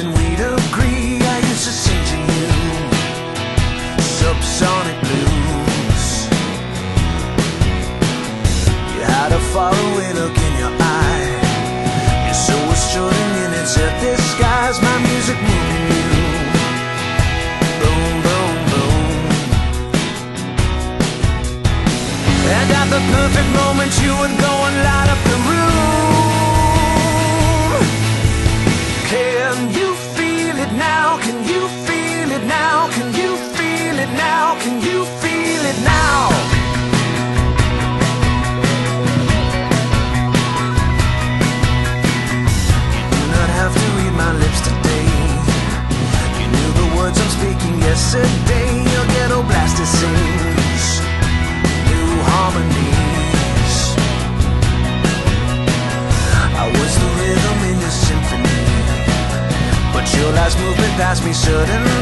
and we'd agree. I used to sing to you subsonic blues. You had a faraway look in your eye. You're so assuring in its disguise. My music moving you. Boom, boom, boom. And at the perfect moment you would go and light up the room. Can you feel it now? Can you feel it now? Can you feel it now? Can you feel it now? You do not have to read my lips today. You knew the words I'm speaking yesterday. Your ghetto blaster sings new harmonies. I was the rhythm in your symphony. Your last movement passed me suddenly.